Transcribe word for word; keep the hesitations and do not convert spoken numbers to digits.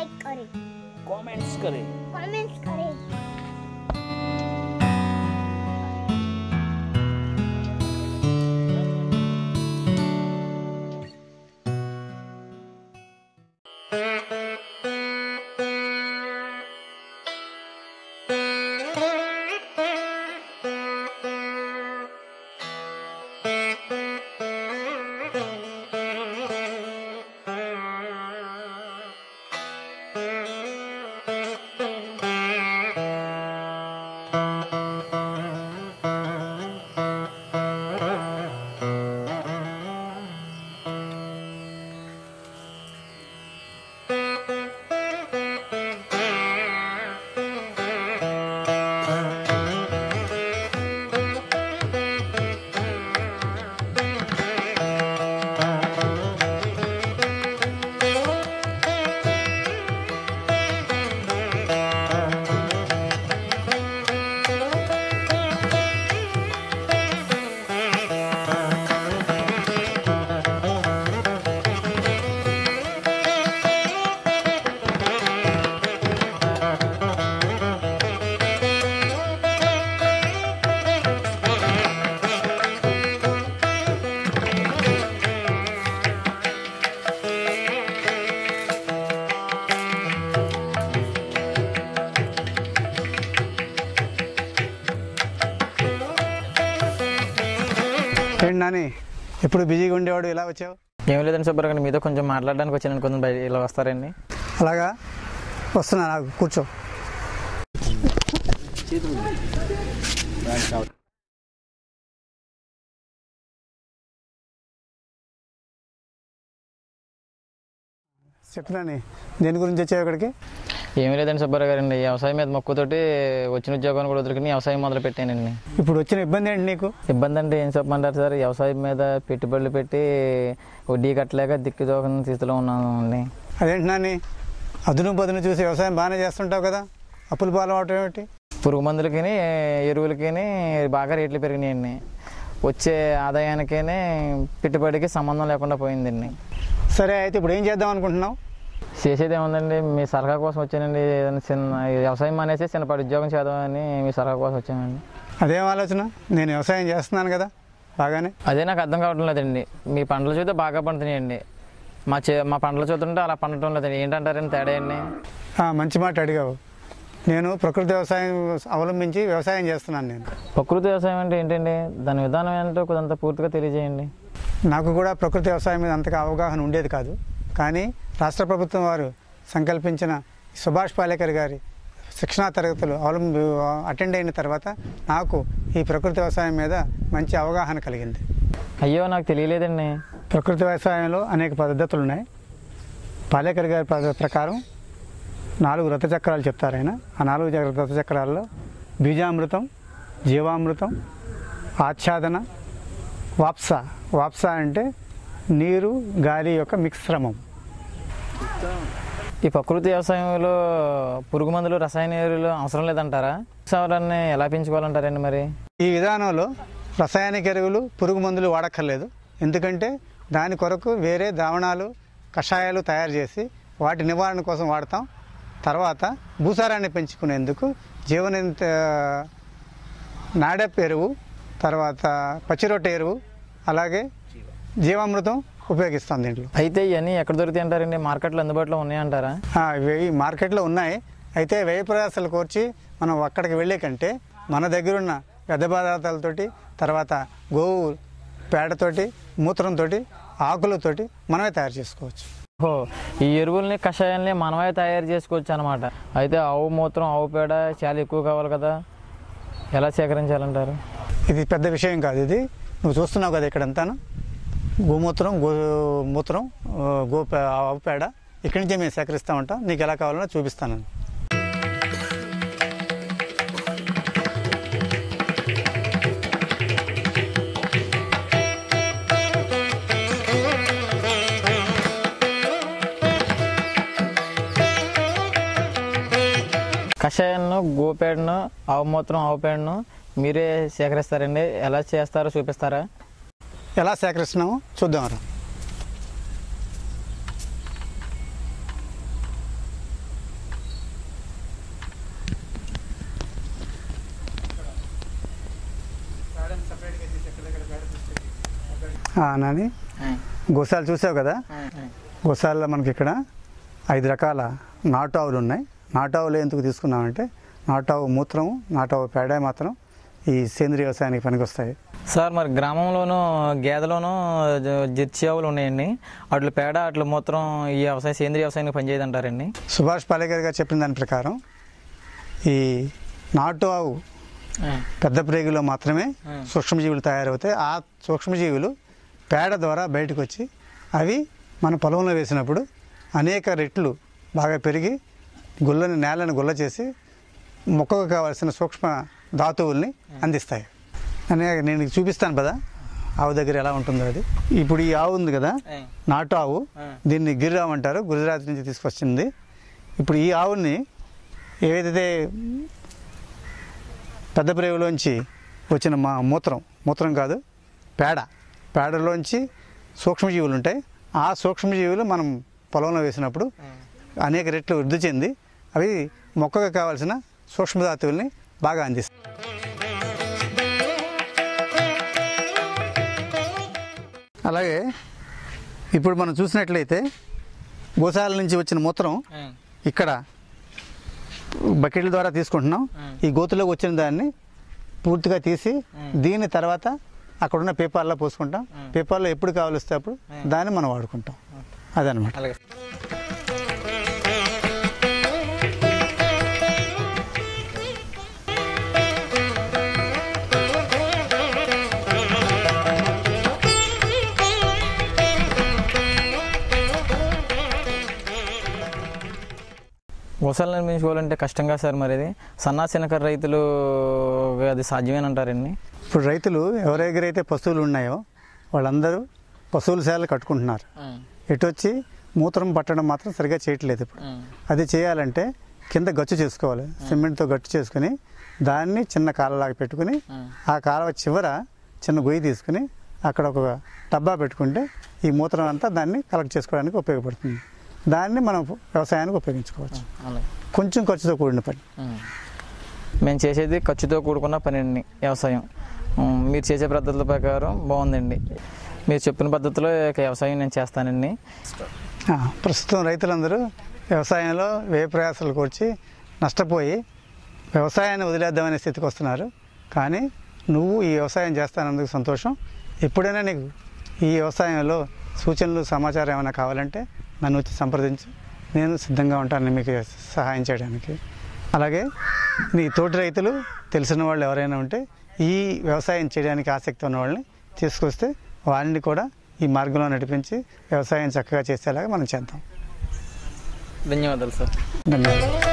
Like करें, comments करें, comments करें। నాని ఇప్పుడు బిజీగా ఉండేవాడు ఇలా వచ్చావు? ఏమీ లేదండి సుబ్బారావు గారు, మీతో కొంచెం మాట్లాడడానికి వచ్చాను అనుకుంటున్నాను. బయట ఇలా వస్తారండి? అలాగా వస్తున్నా, నాకు కూర్చో. చెప్పినాని దేని గురించి వచ్చావు ఇక్కడికి? ఏమీ లేదండి సుబ్బారావు గారు అండి, వ్యవసాయం మీద మక్కువతోటి వచ్చిన ఉద్యోగాన్ని కూడా వదులుకుని వ్యవసాయం మొదలు పెట్టానండి. ఇప్పుడు వచ్చిన ఇబ్బంది ఏంటి నీకు? ఇబ్బంది అంటే ఏం చెప్పమంటారు సార్, వ్యవసాయం మీద పెట్టుబడులు పెట్టి వడ్డీ కట్టలేక దిక్కుదోచిన స్థితిలో ఉన్నాను అండి. అదేంటి నాని, అదును బదును చూసి వ్యవసాయం బాగానే చేస్తుంటావు కదా, అప్పులు పాలవటం ఏమిటి? పురుగు మందులకి ఎరువులకి బాగా రేట్లు పెరిగినాయండి, వచ్చే ఆదాయానికి పెట్టుబడికి సంబంధం లేకుండా పోయిందండి. సరే, అయితే ఇప్పుడు ఏం చేద్దాం అనుకుంటున్నావు? చేసేది ఏముందండి, మీ సలహా కోసం వచ్చానండి. ఏదైనా చిన్న వ్యవసాయం అనేసి చిన్నపాటి ఉద్యోగం చేద్దామని మీ సలహా కోసం వచ్చానండి. అదేం ఆలోచన, నేను వ్యవసాయం చేస్తున్నాను కదా బాగానే. అదే నాకు అర్థం కావడం లేదండి, మీ పంటలు చూస్తే బాగా పండుతున్నాయండి, మా చే మా పంటలు చూస్తుంటే అలా పండటం లేదండి, ఏంటంటారని తేడా అండి? మంచి మాట అడిగావు. నేను ప్రకృతి వ్యవసాయం అవలంబించి వ్యవసాయం చేస్తున్నాను. నేను ప్రకృతి వ్యవసాయం అంటే ఏంటండి, దాని విధానం ఏంటో కొంత పూర్తిగా తెలియజేయండి. నాకు కూడా ప్రకృతి వ్యవసాయం మీద అంతగా అవగాహన ఉండేది కాదు, కానీ రాష్ట్ర ప్రభుత్వం వారు సంకల్పించిన సుభాష్ పాలేకర్ గారి శిక్షణా తరగతులు అవలంబి అటెండ్ అయిన తర్వాత నాకు ఈ ప్రకృతి వ్యవసాయం మీద మంచి అవగాహన కలిగింది. అయ్యో, నాకు తెలియలేదండి. ప్రకృతి వ్యవసాయంలో అనేక పద్ధతులు ఉన్నాయి. పాలేకర్ గారి ప్రకారం నాలుగు రథ చక్రాలు చెప్తారు ఆయన. ఆ నాలుగు రథ చక్రాల్లో బీజామృతం, జీవామృతం, ఆచ్ఛాదన, వాప్స. వాప్స అంటే నీరు గాలి యొక్క మిశ్రమం. ఈ ప్రకృతి వ్యవసాయంలో పురుగు మందులు రసాయన ఎరువులు అవసరం లేదంటారా? వ్యవసాయాన్ని ఎలా పెంచుకోవాలంటారండి మరి? ఈ విధానంలో రసాయనిక ఎరువులు పురుగు మందులు వాడక్కర్లేదు, ఎందుకంటే దాని కొరకు వేరే ద్రావణాలు కషాయాలు తయారు చేసి వాటి నివారణ కోసం వాడతాం. తర్వాత భూసారాన్ని పెంచుకునేందుకు జీవన నాడప్ ఎరువు, తర్వాత పచ్చిరొట్ట ఎరువు, అలాగే జీవామృతం ఉపయోగిస్తాం దీంట్లో. అయితే ఇవన్నీ ఎక్కడ దొరుకుతాయి అంటారండి? మార్కెట్లో అందుబాటులో ఉన్నాయంటారా? ఇవి మార్కెట్లో ఉన్నాయి. అయితే వ్యయ ప్రయాసాలు కోర్చి మనం అక్కడికి వెళ్ళే కంటే మన దగ్గరున్న వ్యర్థ పదార్థాలతోటి, తర్వాత గోవు పేడతోటి, మూత్రంతో, ఆకులతోటి మనమే తయారు చేసుకోవచ్చు. ఓహో, ఈ ఎరువుల్ని కషాయాల్ని మనమే తయారు చేసుకోవచ్చు అనమాట. అయితే ఆవు మూత్రం ఆవు పేడ చాలా ఎక్కువ కావాలి కదా, ఎలా సేకరించాలంటారు? ఇది పెద్ద విషయం కాదు, ఇది నువ్వు చూస్తున్నావు కదా ఇక్కడంతాను, గోమూత్రం గో మూత్రం గో ఆవు పేడ ఇక్కడి నుంచే మేము సేకరిస్తూ ఉంటాం. నీకు ఎలా కావాలన్నా చూపిస్తాను. కషాయాలను, గోపేడను, ఆవు మూత్రం ఆవు పేడను మీరే సేకరిస్తారండి, ఎలా చేస్తారో చూపిస్తారా? ఎలా సేకరిస్తున్నామో చూద్దాం రా. నాది గోసాలు చూసావు కదా గోసాల్లో మనకి ఇక్కడ ఐదు రకాల నాటావులు ఉన్నాయి. నాటావులు ఎందుకు తీసుకున్నామంటే నాటావు మూత్రము నాటావు పేడ మాత్రం ఈ సేంద్రీయ వ్యవసాయానికి పనికొస్తాయి. సార్ మరి గ్రామంలోనూ గేదెలోనూ జెర్సీ ఆవులు ఉన్నాయండి, అట్ల పేడ అట్ల మూత్రం ఈ వ్యవసాయం సేంద్రీయ వ్యవసాయానికి పనిచేయదంటారండి. సుభాష్ పాలేకర్ గారు చెప్పిన దాని ప్రకారం ఈ నాటు ఆవు పెద్ద ప్రేగులో మాత్రమే సూక్ష్మజీవులు తయారవుతాయి. ఆ సూక్ష్మజీవులు పేడ ద్వారా బయటకు వచ్చి అవి మన పొలంలో వేసినప్పుడు అనేక రెట్లు బాగా పెరిగి గుళ్ళని నేలను గుల్ల చేసి మొక్కకు కావాల్సిన సూక్ష్మ ధాతువుల్ని అందిస్తాయి. అనేక నేను చూపిస్తాను కదా ఆవు దగ్గర ఎలా ఉంటుందో అది. ఇప్పుడు ఈ ఆవు ఉంది కదా నాటు ఆవు, దీన్ని గిర్రావు అంటారు, గుజరాత్ నుంచి తీసుకొచ్చింది. ఇప్పుడు ఈ ఆవుని ఏదైతే పెద్ద ప్రేగులోంచి వచ్చిన మా మూత్రం మూత్రం కాదు పేడ పేడలోంచి సూక్ష్మజీవులు ఉంటాయి. ఆ సూక్ష్మజీవులు మనం పొలంలో వేసినప్పుడు అనేక రెట్లు వృద్ధి చెంది అవి మొక్కకు కావాల్సిన సూక్ష్మధాతువుల్ని బాగా అందిస్తాయి. అలాగే ఇప్పుడు మనం చూసినట్లయితే గోశాల నుంచి వచ్చిన మూత్రం ఇక్కడ బకెట్ల ద్వారా తీసుకుంటున్నాం. ఈ గోతులోకి వచ్చిన దాన్ని పూర్తిగా తీసి దీని తర్వాత అక్కడున్న పేపర్లో పోసుకుంటాం. పేపర్లో ఎప్పుడు కావాలిస్తే అప్పుడు దాన్ని మనం వాడుకుంటాం. అదనమాట. గోసాలను నిర్మించుకోవాలంటే కష్టంగా సార్, మరి అది సన్న చిన్నకారు రైతులు అది సాధ్యమేనంటారండి. ఇప్పుడు రైతులు ఎవరెవరైతే పశువులు ఉన్నాయో వాళ్ళందరూ పశువుల శాలలు కట్టుకుంటున్నారు. ఎటు వచ్చి మూత్రం పట్టడం మాత్రం సరిగా చేయట్లేదు. ఇప్పుడు అది చేయాలంటే కింద గచ్చు చేసుకోవాలి, సిమెంట్తో గట్టు చేసుకుని దాన్ని చిన్న కాలలాగా పెట్టుకుని ఆ కాలువ చివర చిన్న గొయ్యి తీసుకుని అక్కడ ఒక డబ్బా పెట్టుకుంటే ఈ మూత్రం అంతా దాన్ని కలెక్ట్ చేసుకోవడానికి ఉపయోగపడుతుంది. దాన్ని మనం వ్యవసాయానికి ఉపయోగించుకోవచ్చు. కొంచెం ఖర్చుతో కూడిన పని. మేము చేసేది ఖర్చుతో కూడుకున్న పని అండి వ్యవసాయం. మీరు చేసే పద్ధతుల ప్రకారం బాగుందండి. మీరు చెప్పిన పద్ధతిలో వ్యవసాయం నేను చేస్తానండి. ప్రస్తుతం రైతులందరూ వ్యవసాయంలో వ్యయ ప్రయాసాలు కూర్చి నష్టపోయి వ్యవసాయాన్ని వదిలేద్దామనే స్థితికి వస్తున్నారు. కానీ నువ్వు ఈ వ్యవసాయం చేస్తానందుకు సంతోషం. ఎప్పుడైనా నీకు ఈ వ్యవసాయంలో సూచనలు సమాచారం ఏమైనా కావాలంటే నన్ను వచ్చి సంప్రదించు. నేను సిద్ధంగా ఉంటాను మీకు సహాయం చేయడానికి. అలాగే నీ తోటి రైతులు తెలిసిన వాళ్ళు ఎవరైనా ఉంటే ఈ వ్యవసాయం చేయడానికి ఆసక్తి ఉన్న వాళ్ళని తీసుకొస్తే వాళ్ళని కూడా ఈ మార్గంలో నడిపించి వ్యవసాయం చక్కగా చేసేలాగా మనం చేద్దాం. ధన్యవాదాలు సార్. ధన్యవాదాలు.